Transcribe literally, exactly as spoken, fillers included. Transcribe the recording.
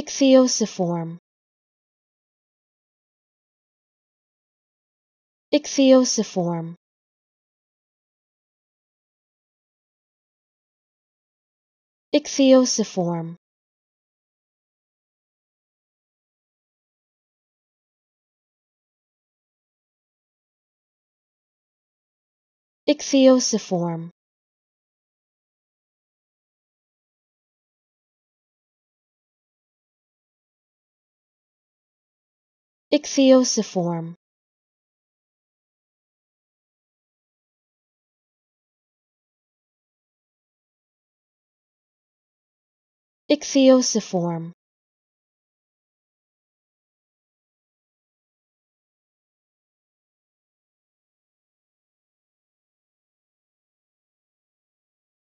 Ichthyosiform. Ichthyosiform. Ichthyosiform. Ichthyosiform. Ichthyosiform. Ichthyosiform.